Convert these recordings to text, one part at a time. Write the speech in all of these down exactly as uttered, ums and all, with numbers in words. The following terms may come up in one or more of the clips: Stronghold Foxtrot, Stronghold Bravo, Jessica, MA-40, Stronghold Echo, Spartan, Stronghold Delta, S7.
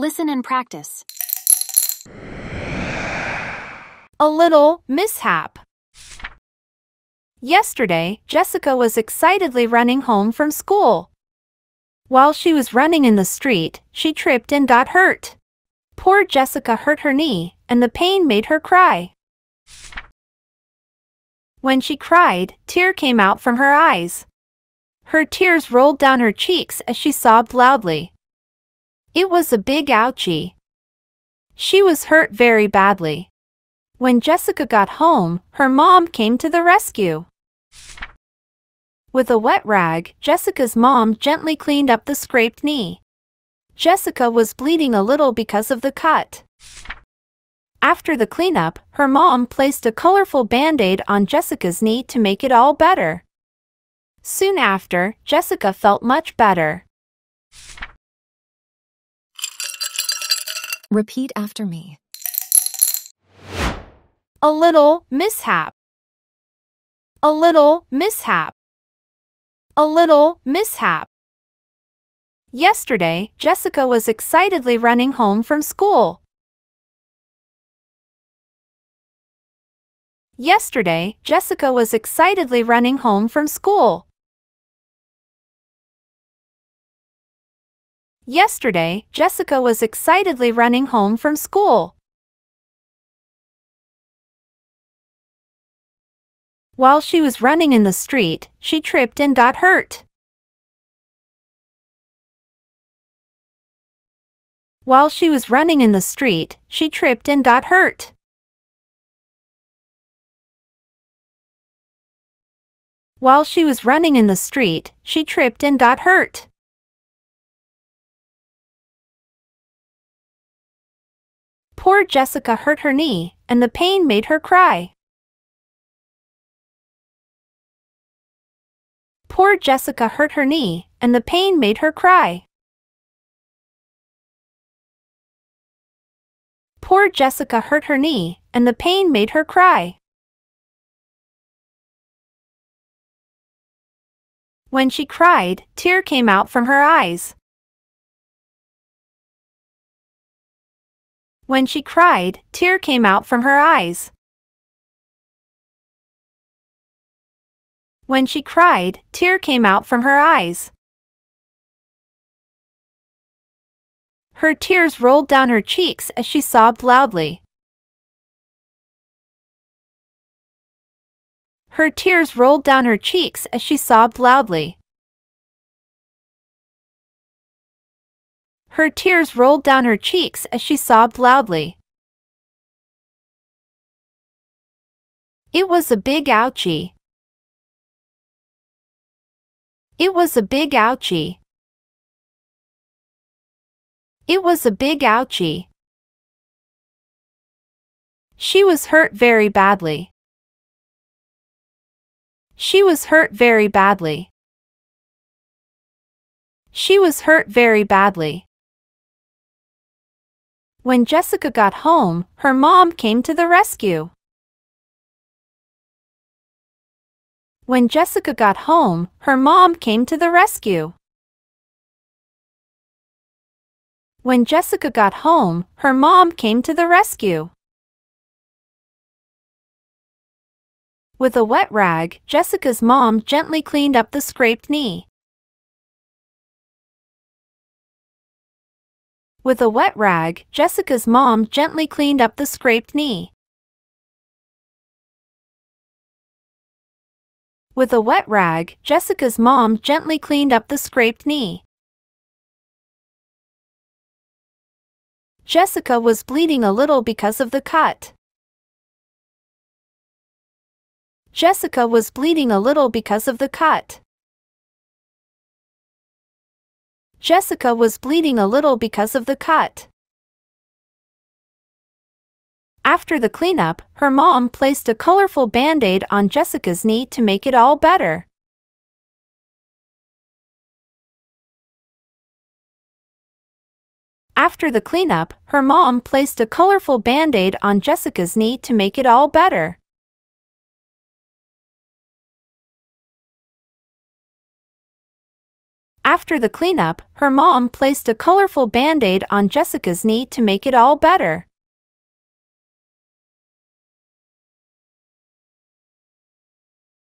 Listen and practice. A little mishap. Yesterday, Jessica was excitedly running home from school. While she was running in the street, she tripped and got hurt. Poor Jessica hurt her knee, and the pain made her cry. When she cried, a tear came out from her eyes. Her tears rolled down her cheeks as she sobbed loudly. It was a big ouchie. She was hurt very badly. When Jessica got home, her mom came to the rescue. With a wet rag, Jessica's mom gently cleaned up the scraped knee. Jessica was bleeding a little because of the cut. After the cleanup, her mom placed a colorful band-aid on Jessica's knee to make it all better. Soon after, Jessica felt much better. Repeat after me. A little mishap. A little mishap. A little mishap. Yesterday, Jessica was excitedly running home from school. Yesterday, Jessica was excitedly running home from school. Yesterday, Jessica was excitedly running home from school. While she was running in the street, she tripped and got hurt. While she was running in the street, she tripped and got hurt. While she was running in the street, she tripped and got hurt. Poor Jessica hurt her knee, and the pain made her cry. Poor Jessica hurt her knee, and the pain made her cry. Poor Jessica hurt her knee, and the pain made her cry. When she cried, a tear came out from her eyes. When she cried, a tear came out from her eyes. When she cried, a tear came out from her eyes. Her tears rolled down her cheeks as she sobbed loudly. Her tears rolled down her cheeks as she sobbed loudly. Her tears rolled down her cheeks as she sobbed loudly. It was a big ouchie. It was a big ouchie. It was a big ouchie. She was hurt very badly. She was hurt very badly. She was hurt very badly. When Jessica got home, her mom came to the rescue. When Jessica got home, her mom came to the rescue. When Jessica got home, her mom came to the rescue. With a wet rag, Jessica's mom gently cleaned up the scraped knee. With a wet rag, Jessica's mom gently cleaned up the scraped knee. With a wet rag, Jessica's mom gently cleaned up the scraped knee. Jessica was bleeding a little because of the cut. Jessica was bleeding a little because of the cut. Jessica was bleeding a little because of the cut. After the cleanup, her mom placed a colorful band-aid on Jessica's knee to make it all better. After the cleanup, her mom placed a colorful band-aid on Jessica's knee to make it all better. After the cleanup, her mom placed a colorful band-aid on Jessica's knee to make it all better.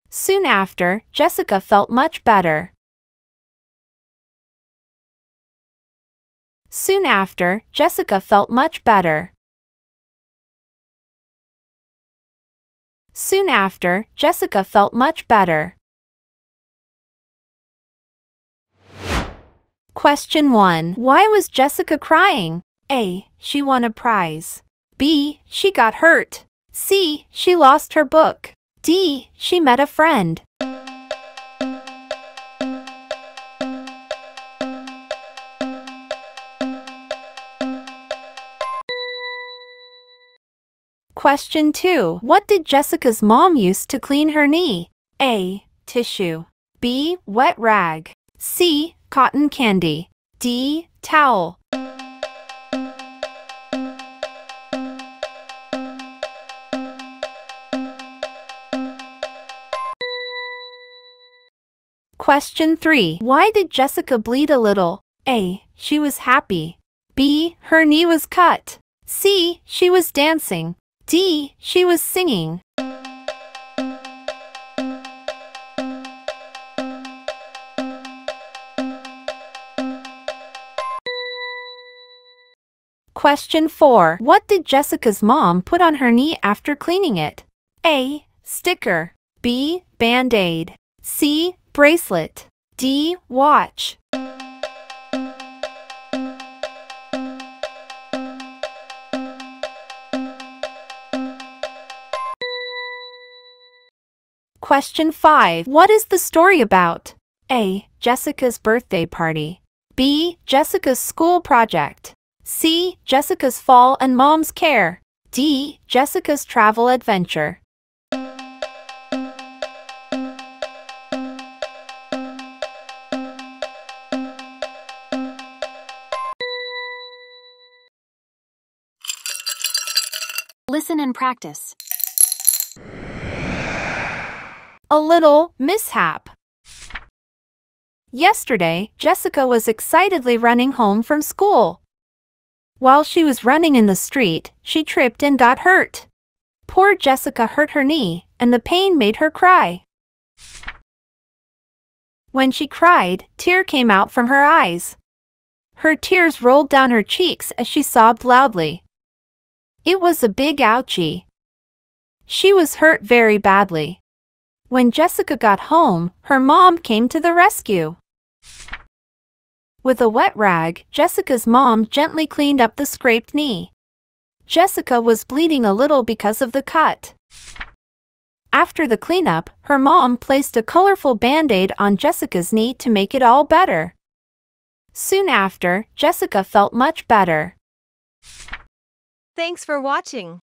Soon after, Jessica felt much better. Soon after, Jessica felt much better. Soon after, Jessica felt much better. Question one. Why was Jessica crying? A. She won a prize. B. She got hurt. C. She lost her book. D. She met a friend. Question two. What did Jessica's mom use to clean her knee? A. Tissue. B. Wet rag. C. Cotton candy. D. Towel. Question three. Why did Jessica bleed a little? A. She was happy. B. Her knee was cut. C. She was dancing. D. She was singing. Question four. What did Jessica's mom put on her knee after cleaning it? A. Sticker. B. Band-aid. C. Bracelet. D. Watch. Question five. What is the story about? A. Jessica's birthday party. B. Jessica's school project. C. Jessica's fall and mom's care. D. Jessica's travel adventure. Listen and practice. A little mishap. Yesterday, Jessica was excitedly running home from school. While she was running in the street, she tripped and got hurt. Poor Jessica hurt her knee, and the pain made her cry. When she cried, tear came out from her eyes. Her tears rolled down her cheeks as she sobbed loudly. It was a big ouchie. She was hurt very badly. When Jessica got home, her mom came to the rescue. With a wet rag, Jessica's mom gently cleaned up the scraped knee. Jessica was bleeding a little because of the cut. After the cleanup, her mom placed a colorful band-aid on Jessica's knee to make it all better. Soon after, Jessica felt much better. Thanks for watching.